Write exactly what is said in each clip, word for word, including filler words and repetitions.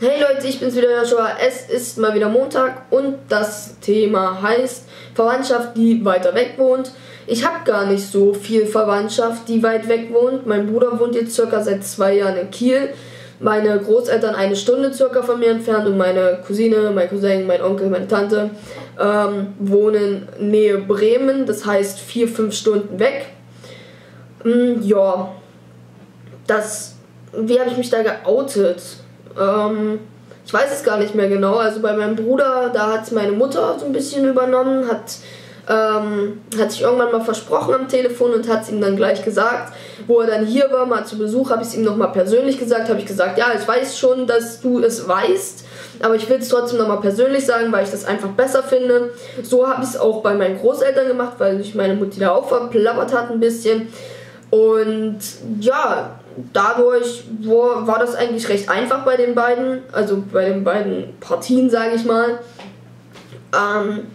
Hey Leute, ich bin's wieder, Joshua. Es ist mal wieder Montag und das Thema heißt Verwandtschaft, die weiter weg wohnt. Ich habe gar nicht so viel Verwandtschaft, die weit weg wohnt. Mein Bruder wohnt jetzt circa seit zwei Jahren in Kiel. Meine Großeltern eine Stunde circa von mir entfernt und meine Cousine, mein Cousin, mein Onkel, meine Tante ähm, wohnen Nähe Bremen, das heißt vier, fünf Stunden weg. Mm, ja, das, wie habe ich mich da geoutet? Ich weiß es gar nicht mehr genau. Also bei meinem Bruder, da hat es meine Mutter so ein bisschen übernommen, hat, ähm, hat sich irgendwann mal versprochen am Telefon und hat es ihm dann gleich gesagt. Wo er dann hier war, mal zu Besuch, habe ich es ihm nochmal persönlich gesagt. Habe ich gesagt, ja, ich weiß schon, dass du es weißt, aber ich will es trotzdem nochmal persönlich sagen, weil ich das einfach besser finde. So habe ich es auch bei meinen Großeltern gemacht, weil sich meine Mutti da auch verplappert hat ein bisschen. Und ja, dadurch war das eigentlich recht einfach bei den beiden, also bei den beiden Partien, sage ich mal. Ähm,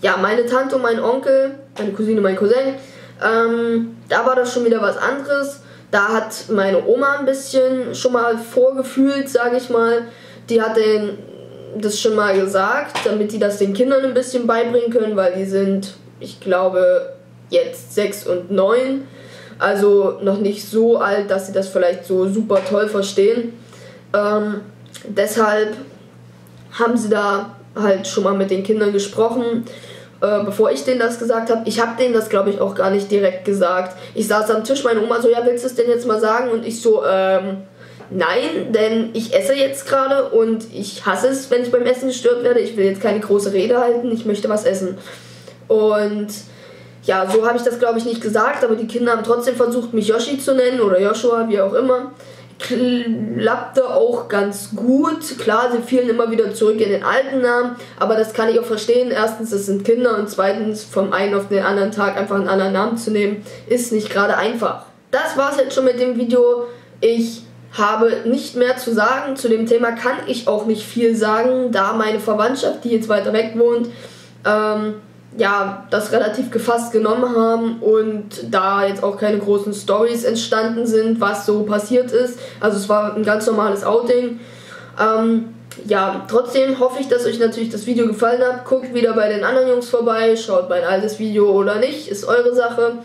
ja, meine Tante und mein Onkel, meine Cousine und mein Cousin, ähm, da war das schon wieder was anderes. Da hat meine Oma ein bisschen schon mal vorgefühlt, sage ich mal. Die hat denen das schon mal gesagt, damit die das den Kindern ein bisschen beibringen können, weil die sind, ich glaube, jetzt sechs und neun. Also noch nicht so alt, dass sie das vielleicht so super toll verstehen. Ähm, deshalb haben sie da halt schon mal mit den Kindern gesprochen, äh, bevor ich denen das gesagt habe. Ich habe denen das, glaube ich, auch gar nicht direkt gesagt. Ich saß am Tisch, meine Oma so, ja, willst du es denn jetzt mal sagen? Und ich so, ähm, nein, denn ich esse jetzt gerade und ich hasse es, wenn ich beim Essen gestört werde. Ich will jetzt keine große Rede halten, ich möchte was essen. Und ja, so habe ich das, glaube ich, nicht gesagt, aber die Kinder haben trotzdem versucht, mich Yoshi zu nennen oder Joshua, wie auch immer. Klappte auch ganz gut. Klar, sie fielen immer wieder zurück in den alten Namen, aber das kann ich auch verstehen. Erstens, das sind Kinder und zweitens, vom einen auf den anderen Tag einfach einen anderen Namen zu nehmen, ist nicht gerade einfach. Das war's jetzt schon mit dem Video. Ich habe nicht mehr zu sagen. Zu dem Thema kann ich auch nicht viel sagen, da meine Verwandtschaft, die jetzt weiter weg wohnt, ähm, ja, das relativ gefasst genommen haben und da jetzt auch keine großen Storys entstanden sind, was so passiert ist. Also es war ein ganz normales Outing. Ähm, ja, trotzdem hoffe ich, dass euch natürlich das Video gefallen hat. Guckt wieder bei den anderen Jungs vorbei, schaut mein altes Video oder nicht, ist eure Sache.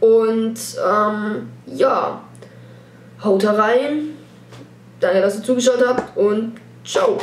Und ähm, ja, haut rein. Danke, dass ihr zugeschaut habt und ciao.